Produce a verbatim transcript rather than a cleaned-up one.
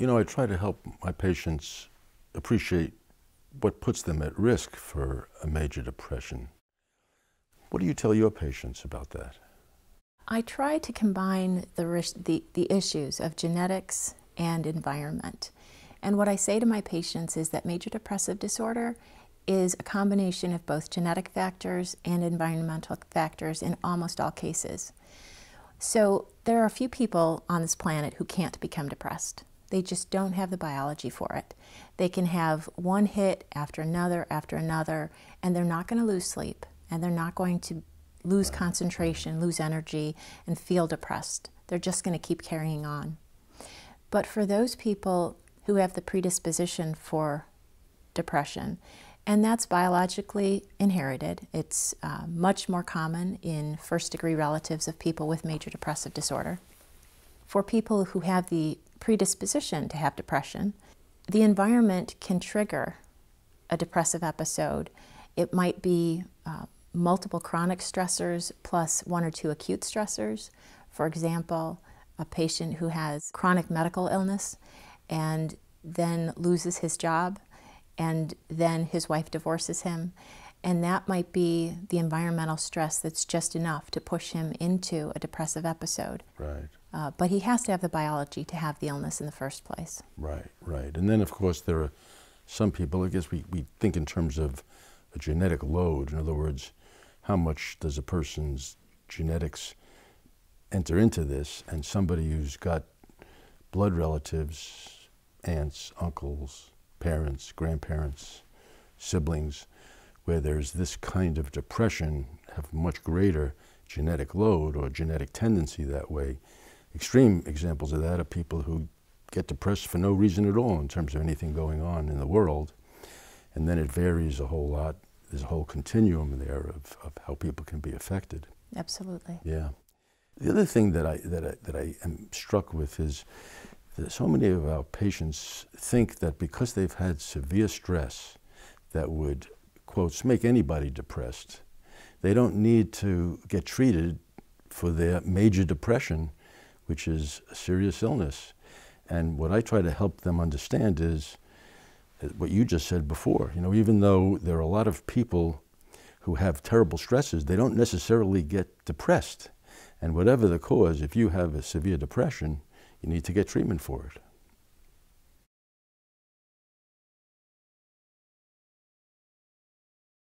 You know, I try to help my patients appreciate what puts them at risk for a major depression. What do you tell your patients about that? I try to combine the, the, the issues of genetics and environment. And what I say to my patients is that major depressive disorder is a combination of both genetic factors and environmental factors in almost all cases. So there are a few people on this planet who can't become depressed. They just don't have the biology for it. They can have one hit after another after another, and they're not going to lose sleep, and they're not going to lose concentration, lose energy, and feel depressed. They're just going to keep carrying on. But for those people who have the predisposition for depression, and that's biologically inherited, it's uh, much more common in first-degree relatives of people with major depressive disorder. For people who have the predisposition to have depression, the environment can trigger a depressive episode. It might be uh, multiple chronic stressors plus one or two acute stressors. For example, a patient who has chronic medical illness and then loses his job, and then his wife divorces him, and that might be the environmental stress that's just enough to push him into a depressive episode. Right. Uh, but he has to have the biology to have the illness in the first place. Right, right. And then, of course, there are some people, I guess we, we think in terms of a genetic load. In other words, how much does a person's genetics enter into this? And somebody who's got blood relatives, aunts, uncles, parents, grandparents, siblings, where there's this kind of depression, have much greater genetic load or genetic tendency that way. Extreme examples of that are people who get depressed for no reason at all in terms of anything going on in the world. And then it varies a whole lot. There's a whole continuum there of, of how people can be affected. Absolutely. Yeah. The other thing that I, that I, that I am struck with is that so many of our patients think that because they've had severe stress that would, quotes, make anybody depressed, they don't need to get treated for their major depression, which is a serious illness. And what I try to help them understand is what you just said before. You know, even though there are a lot of people who have terrible stresses, they don't necessarily get depressed. And whatever the cause, if you have a severe depression, you need to get treatment for it.